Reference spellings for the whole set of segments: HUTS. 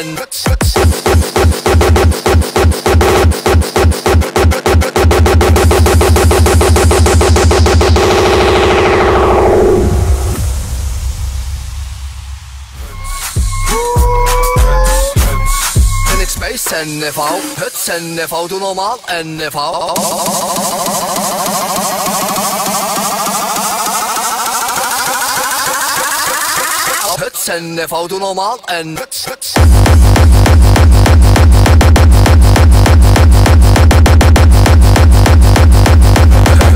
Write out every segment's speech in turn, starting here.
en huts, huts. Space en FV, huts en FV, doe normaal en FV. Huts en FV, doe normaal en huts, huts.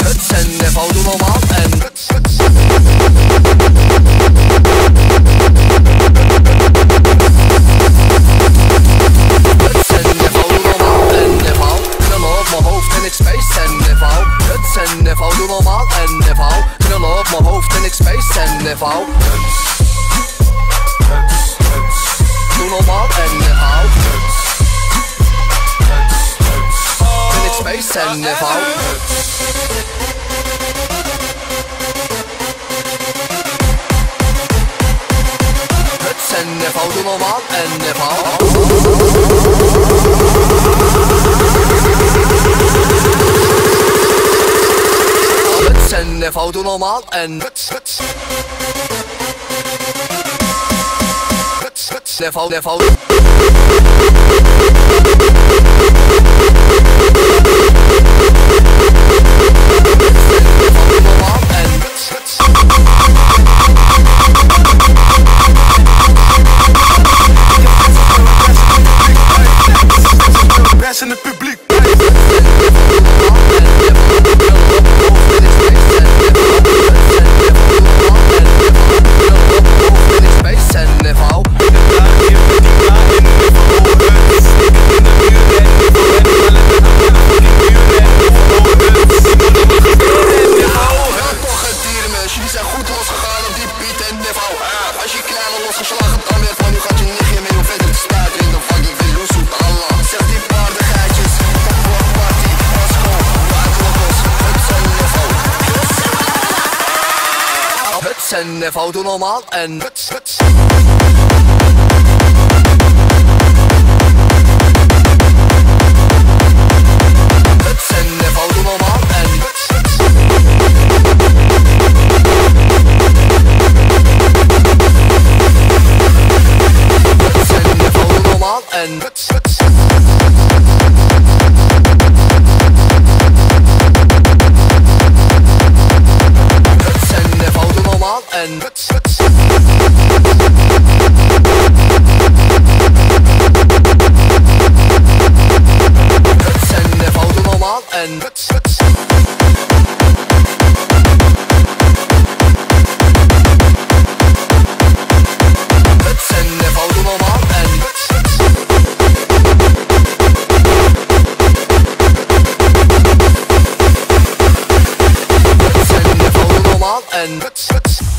Huts en FV, doe normaal en huts, huts. Space en FV, huts en FV, doe normaal en FV. Knullen op mijn hoofd en ik space en FV. Huts, huts, huts. Doe normaal en FV. Huts, huts, huts. En ik space en FV. Huts en FV, doe normaal en FV. Huts en FV, doe normaal en huts, huts. Huts, huts, FV, FV. In het publiek. En FV, doe normaal en huts, huts. Huts en FV, doe normaal en huts, huts. Huts en FV, doe normaal en huts, huts. En huts, huts. Huts en FV, doe normaal en huts, huts. Huts en FV, doe normaal en huts, huts. Huts en FV, doe normaal en huts, huts.